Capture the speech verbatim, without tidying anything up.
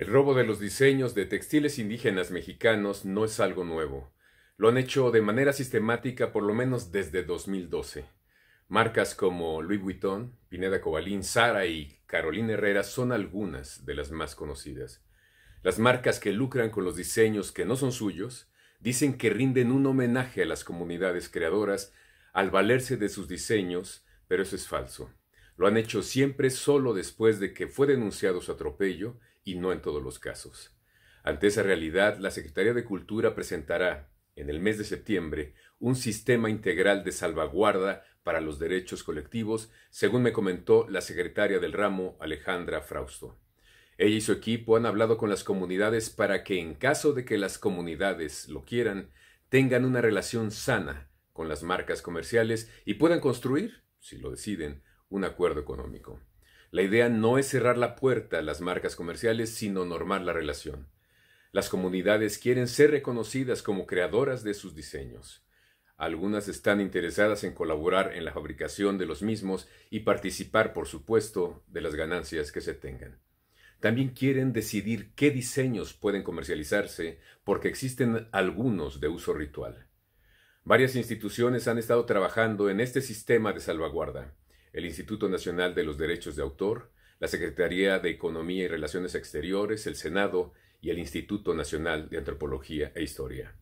El robo de los diseños de textiles indígenas mexicanos no es algo nuevo. Lo han hecho de manera sistemática por lo menos desde dos mil doce. Marcas como Louis Vuitton, Pineda Covalín, Zara y Carolina Herrera son algunas de las más conocidas. Las marcas que lucran con los diseños que no son suyos dicen que rinden un homenaje a las comunidades creadoras al valerse de sus diseños, pero eso es falso. Lo han hecho siempre solo después de que fue denunciado su atropello y no en todos los casos. Ante esa realidad, la Secretaría de Cultura presentará en el mes de septiembre, un sistema integral de salvaguarda para los derechos colectivos, según me comentó la secretaria del ramo, Alejandra Frausto. Ella y su equipo han hablado con las comunidades para que, en caso de que las comunidades lo quieran, tengan una relación sana con las marcas comerciales y puedan construir, si lo deciden, un acuerdo económico. La idea no es cerrar la puerta a las marcas comerciales, sino normar la relación. Las comunidades quieren ser reconocidas como creadoras de sus diseños. Algunas están interesadas en colaborar en la fabricación de los mismos y participar, por supuesto, de las ganancias que se tengan. También quieren decidir qué diseños pueden comercializarse, porque existen algunos de uso ritual. Varias instituciones han estado trabajando en este sistema de salvaguarda. El Instituto Nacional de los Derechos de Autor, la Secretaría de Economía y Relaciones Exteriores, el Senado y el Instituto Nacional de Antropología e Historia.